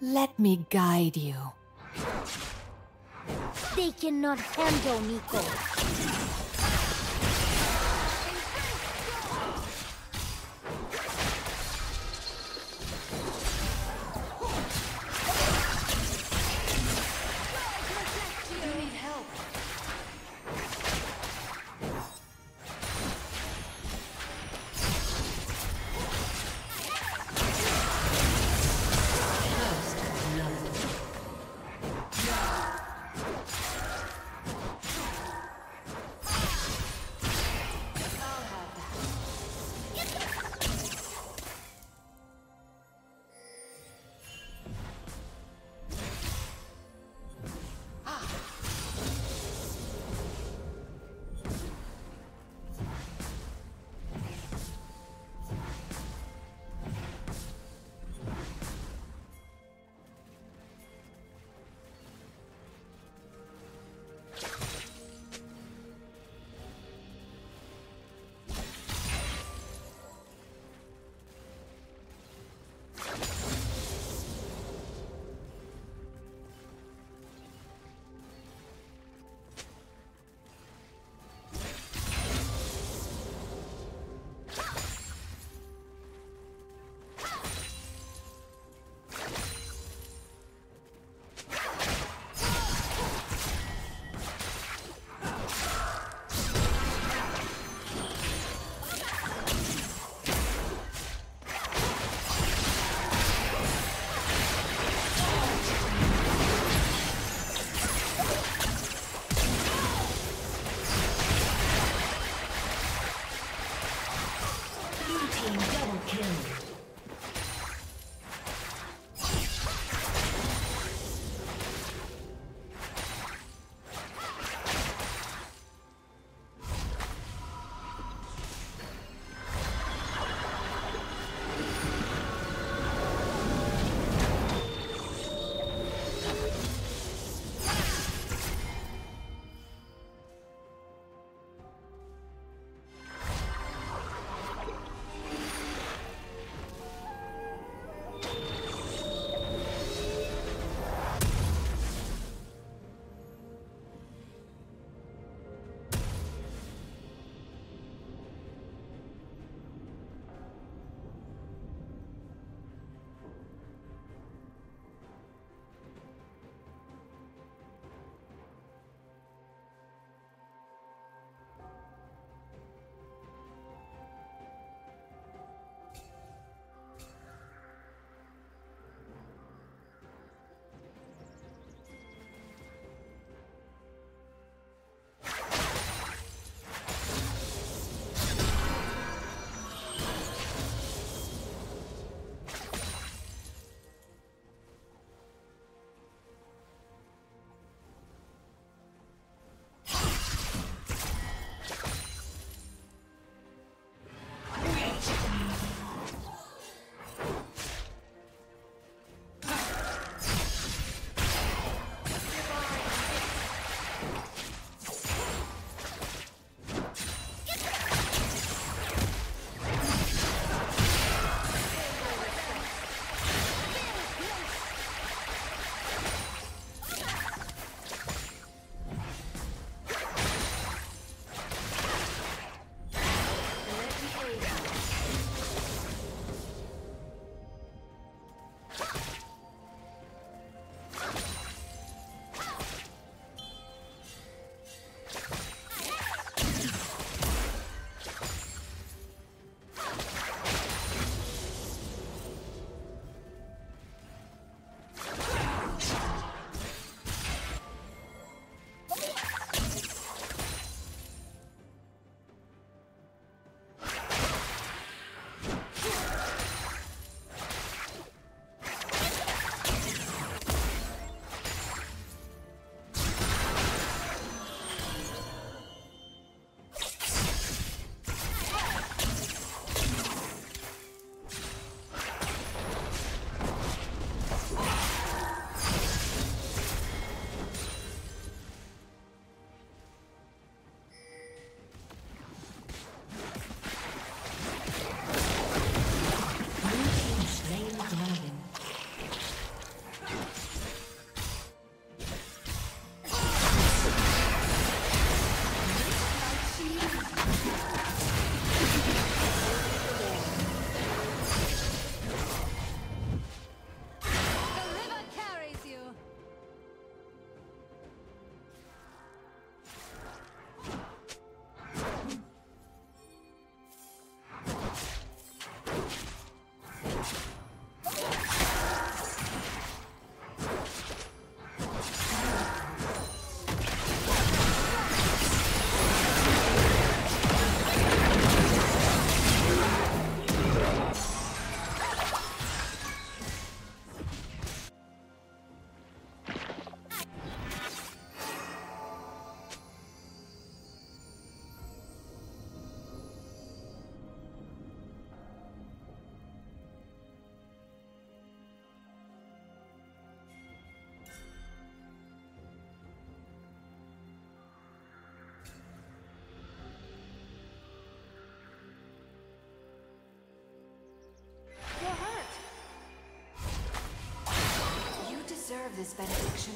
Let me guide you. They cannot handle Neeko. this benediction.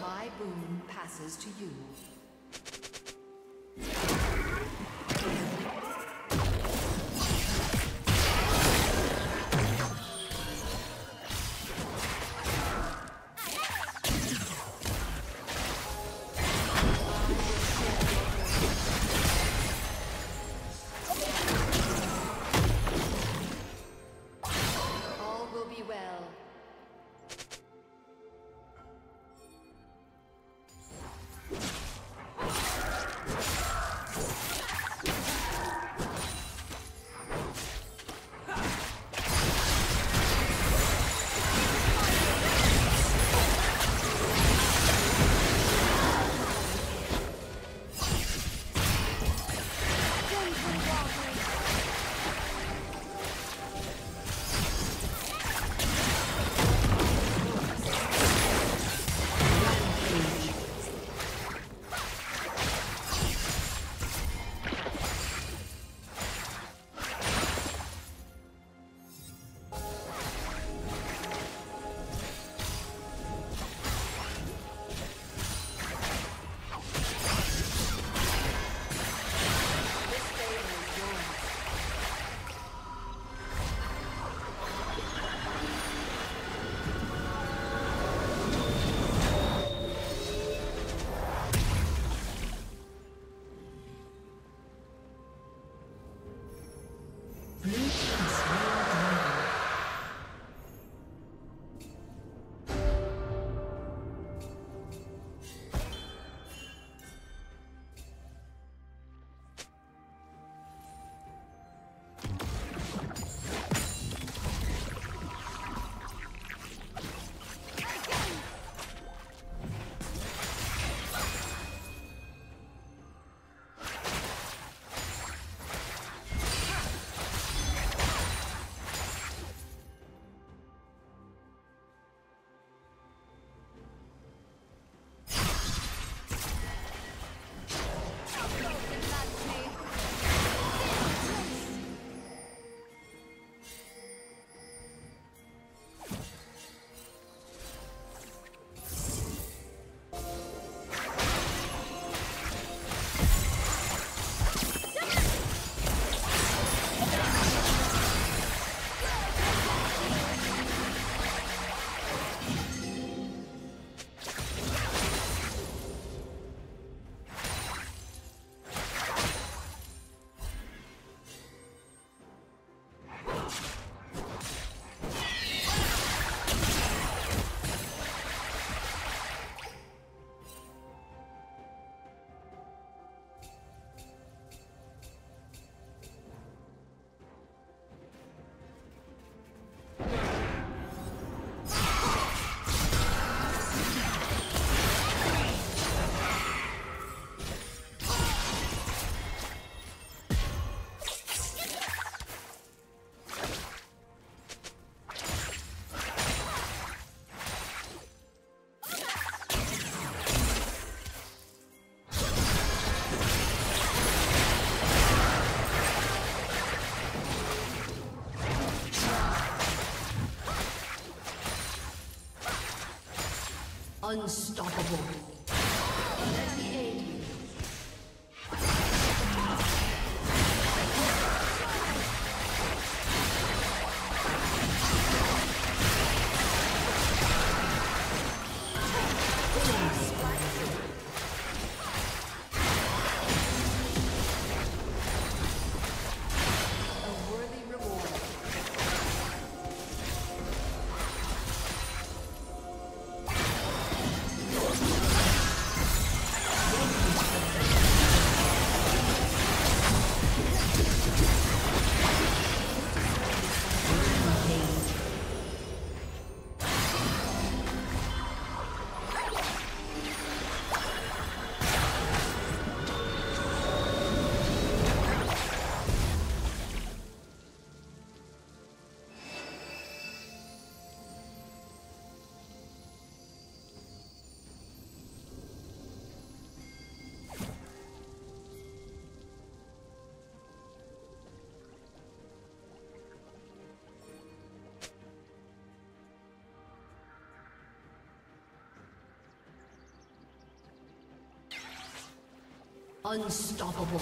My boon passes to you. Unstoppable. Unstoppable.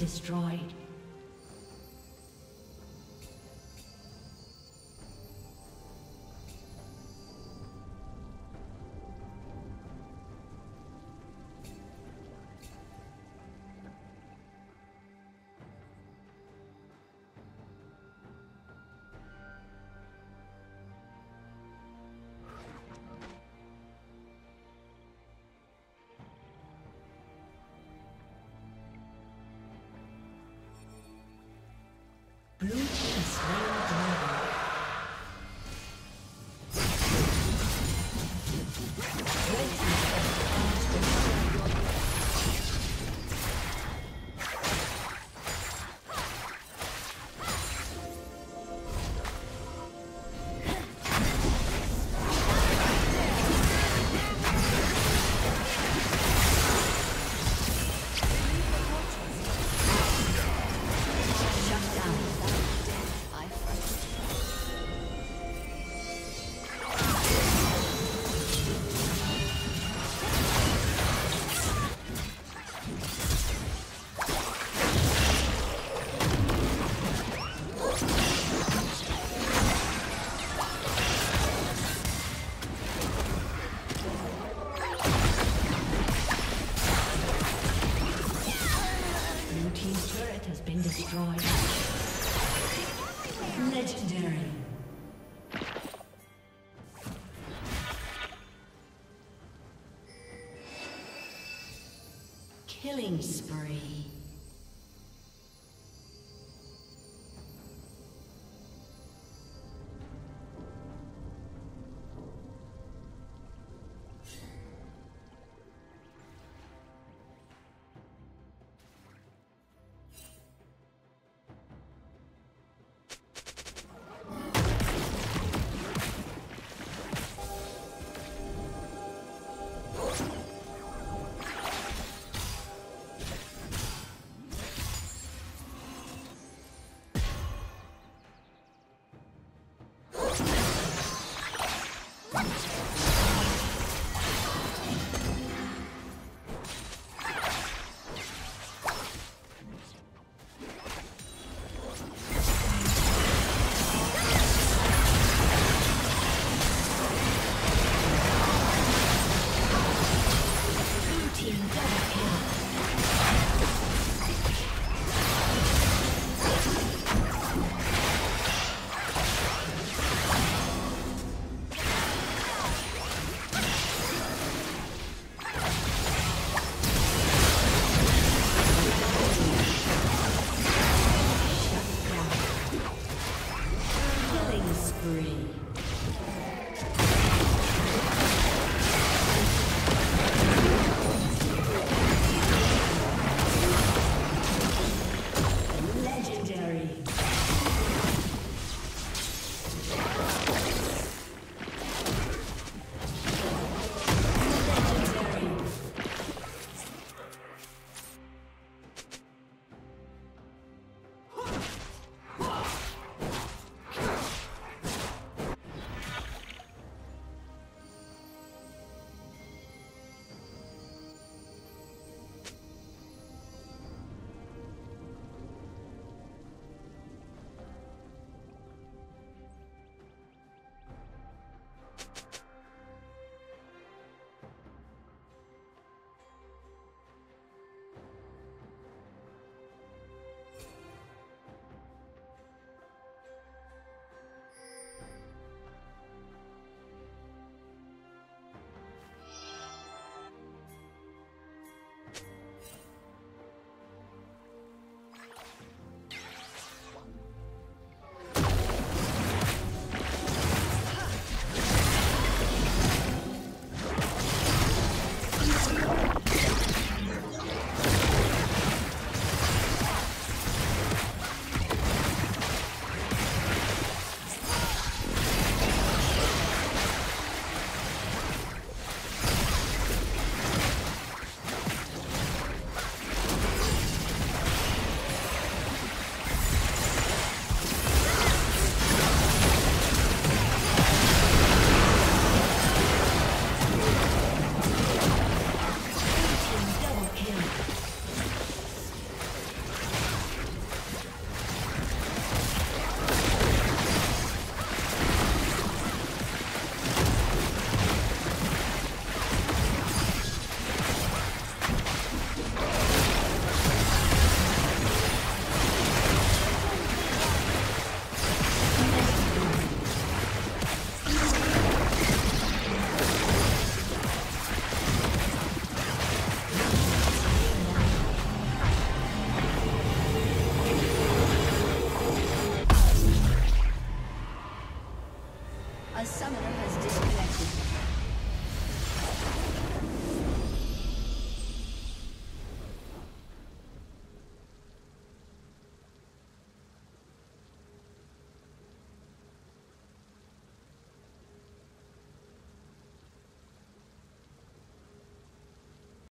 Destroyed. Blue team slain dragon. Red team has killing spree.